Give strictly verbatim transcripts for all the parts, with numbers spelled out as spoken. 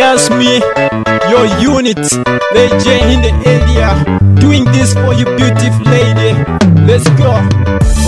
That's me, your unit, Ray J in the area, doing this for you beautiful lady. Let's go.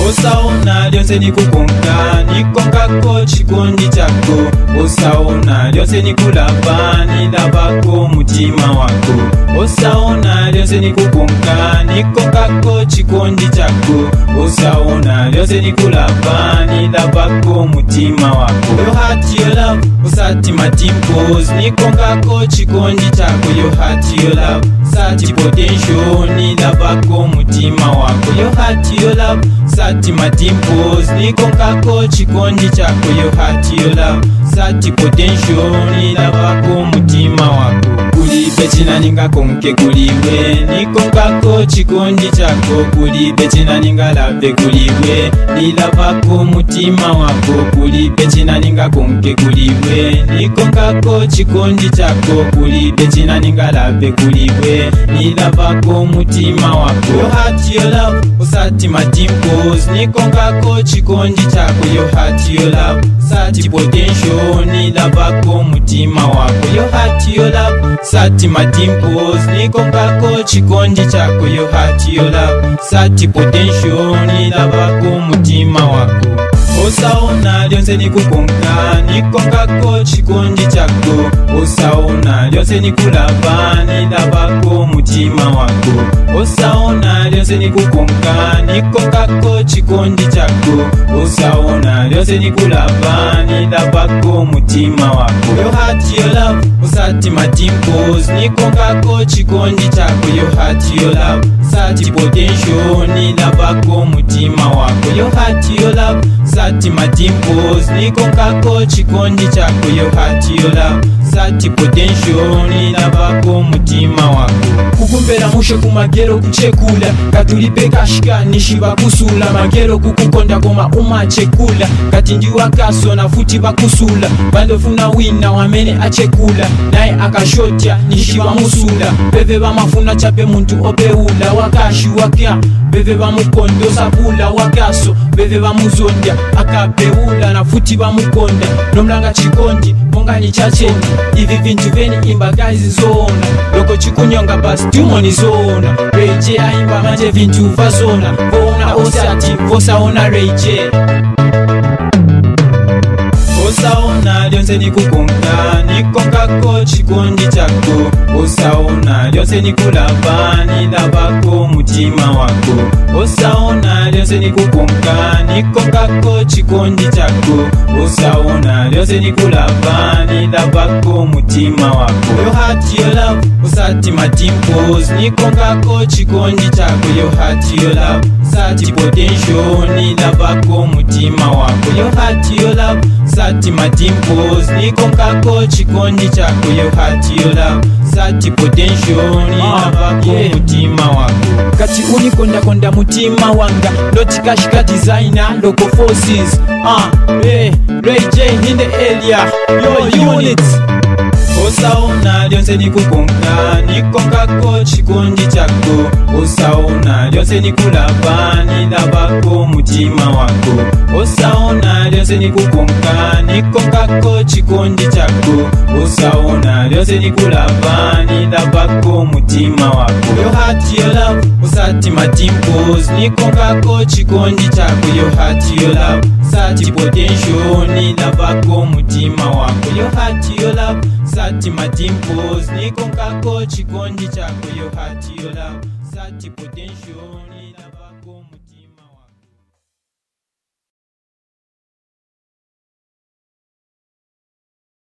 Osaona lyose nikukunga, nikokako chikondi chako. Osaona lyose nikulaba, nilabako mutima wako. Osaona lyose nikukunga, nikokako chikondi chako. Osaona lyose nikulaba, nilabako mutima wako. Your heart your love, usati matimpos, nikokako chikondi chako. Your heart your love, usati potential, nilabako mutima wako. Your heart your love, sati matimpos, nikonkako chikondi chako. Your heart your love, sati potential, nilabako mutima wako. Kulibe china ninga konke kuliwe, nikonkako chikondi chako. Kulibe china ninga labe kuliwe, nilabako mutima wako. Kulibe china ninga konke kuliwe, nikonkako chikondi chako. Kulibe china ninga labe kuliwe, nilabako mutima wako. Your heart your love, usati matimpos, nikonkako chikondi chako. Your heart your love, sati potential, nilabako mutima wako. Your heart your love, sati matimpos, nikonkako chikondi chako. Your heart your love, sati potential, nilabako mutima wako. Osaona lyonse nikukunga, nikonkako chikondi chako. Osaona lyonse nikulaba, nilabako mutima wako. Osaona lyonse nikukunga, nikonkako chikondi chako. Osaona lyonse nikulaba, nilabako mutima wako. Your heart your love, usati matimpos, nikonkako chikondi chako. Your heart your love, sati potential, nilabako mutima wako. Your heart your love, sati matimpos, nikonkako chikondi chako. Your heart your love, sati potential, nilabako mutima wako. Kukumbera mushe kumagero kuchekula, katulipe kashika nishiba kusula. Magero kukukonda koma uma chekula, katinji wakaso na futi bakusula. Bandofu na wina wamene achekula, nae akashotya nishiba musula. Bebe ba mafuna chape muntu obeula, wakashi wakia bebe ba mukondo sabula. Wakaso bebe ba muzondia, akabeula na futi ba mukonda. Nomlanga chikondi, monga ni chachendi, ivi vintu veni imbagazi zona. Loko chikunyonga basi tumoni zona. Ray J aimba manje vintu vazona. Vona osati, vosaona Ray J. Osaona lyonse nikukunga, nikonkako chikondi chako. Osaona lyonse nikulaba, nilabako mutima wako. Osaona lyonse nikukunga, nikonkako chikondi chako. Osaona lyonse nikulaba, nilabako mutima wako. Your heart your love, usati matimpos, nikonkako chikondi chako. Your heart your love, sati potential, nilabako mutima wako. Your heart your love, sati matimpos, nikonkako chikondi chako. Your heart your love, sati potential, nilabako yeah. mutima wako. Kati unikonda konda mutima wanga, notikashika designer local forces. Ah, uh, hey, Ray J in the area, your units. Osaona lyonse nikukunga, nikonkako chikondi chako. Osaona lyonse nikulaba, nilabako mutima wako. Osaona lyonse nikukunga, nikonkako chikondi chako. Osaona lyonse nikulaba, nilabako mutima wako. Your heart your love, usati matimpos, nikonkako chikondi chako. Your heart your love, sati potential, nilabako mutima wako. Your heart your love, sati matimpos, nikonkako chikondi chako. Your heart your love, sati potential, nilabako.